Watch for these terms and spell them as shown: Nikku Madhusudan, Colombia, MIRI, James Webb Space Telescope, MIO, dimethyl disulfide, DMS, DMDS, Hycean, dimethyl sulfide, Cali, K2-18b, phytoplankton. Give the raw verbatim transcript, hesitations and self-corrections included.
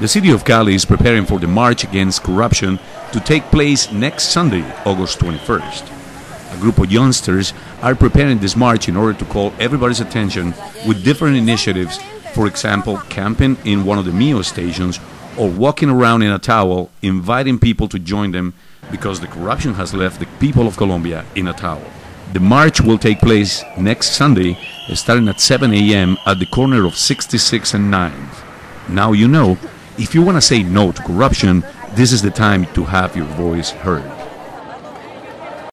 The city of Cali is preparing for the March Against Corruption to take place next Sunday, August twenty-first. A group of youngsters are preparing this march in order to call everybody's attention with different initiatives, for example, camping in one of the M I O stations or walking around in a towel, inviting people to join them because the corruption has left the people of Colombia in a towel. The march will take place next Sunday, starting at seven A M at the corner of sixty-six and ninth. Now you know, if you want to say no to corruption, this is the time to have your voice heard.